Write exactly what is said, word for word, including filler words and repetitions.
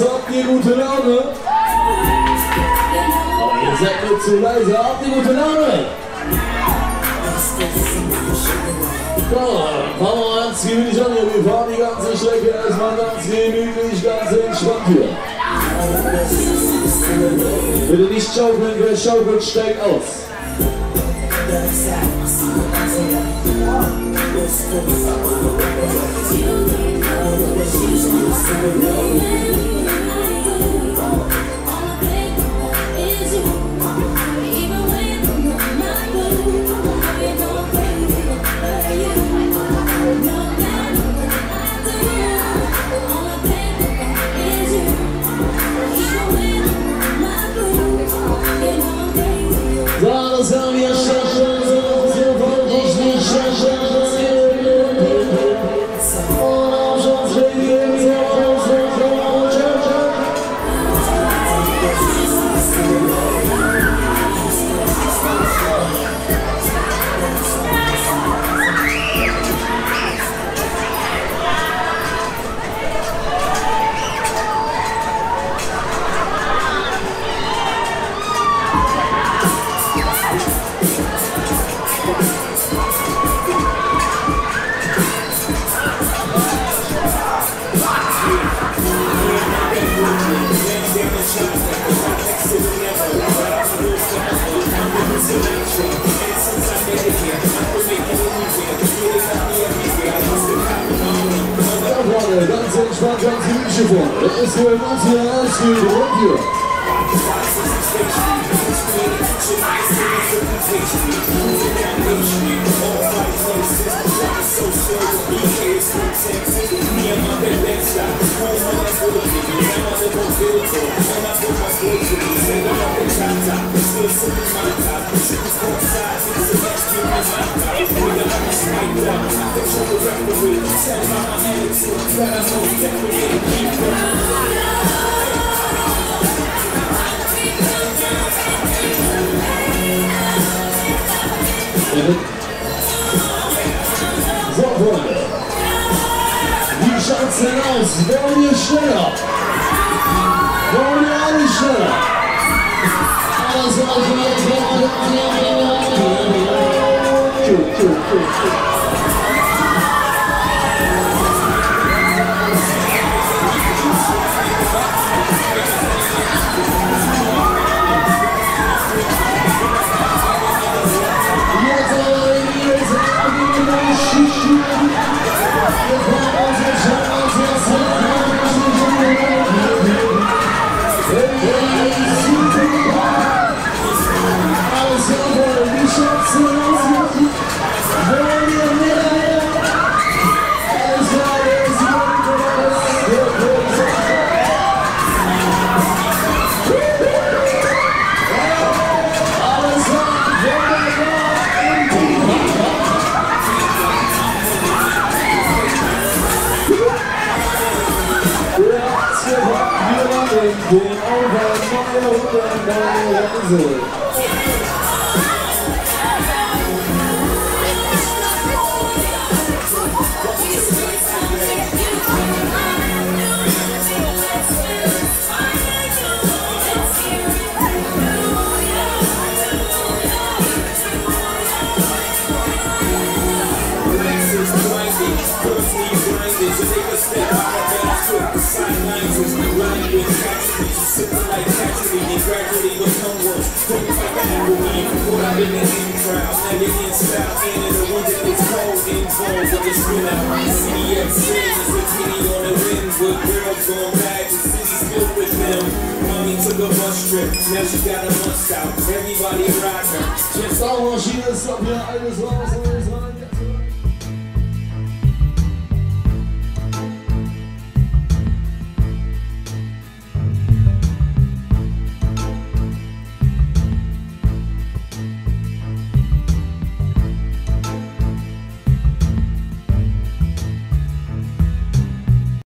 was habt ihr gute Laune? Aber ihr seid mir zu leise, habt ihr gute Laune? Komm, fangen wir ganz gemütlich an hier, wir fahren die ganze Strecke erstmal ganz gemütlich, ganz entspannt hier. Bitte nicht schaukeln, wer schaukelt, steigt aus. Let's go, everyone's here, let's do it, love you. So, Freunde, wie schaut's denn aus? Wollen wir schneller? Wollen wir alle schneller? Alles auf die Welt. Den Augen neue Hunde, neue Reise. Now she got a must out. Everybody rock her. Just all she is up here. I just lost her.